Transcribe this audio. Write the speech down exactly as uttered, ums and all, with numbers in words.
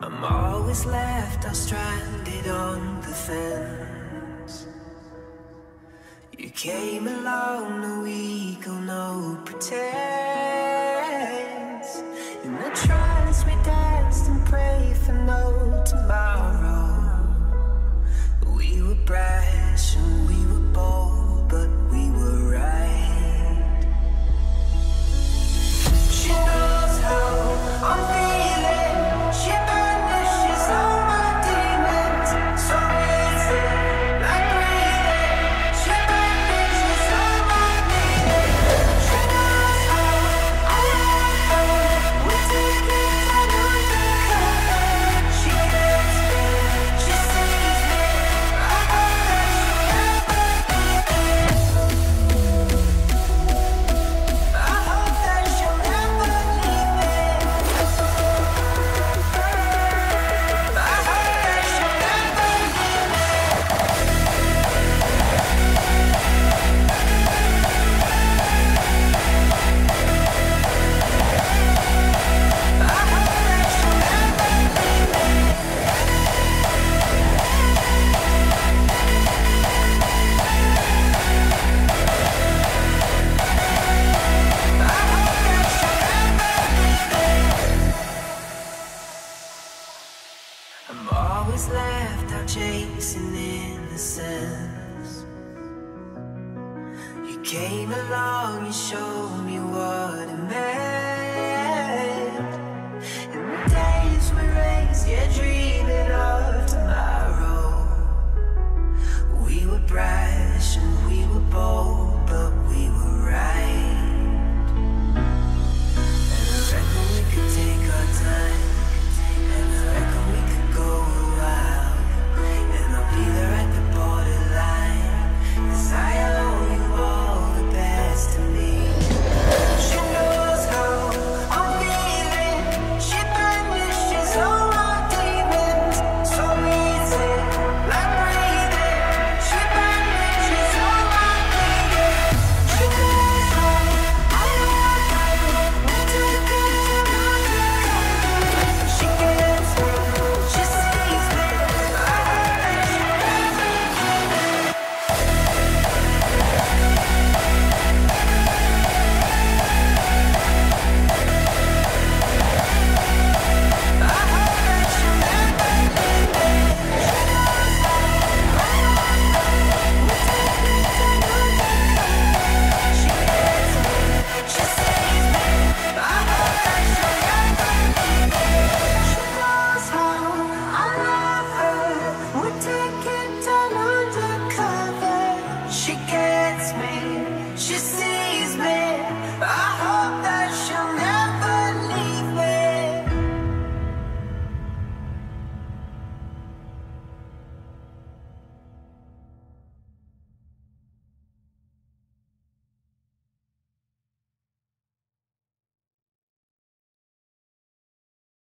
I'm always left out stranded on the fence. You came alone, a week on no pretense. In the trance we danced and prayed for no tomorrow. We were brash and we were bold, but we were right. She knows how I'm feeling. Came along, you showed me.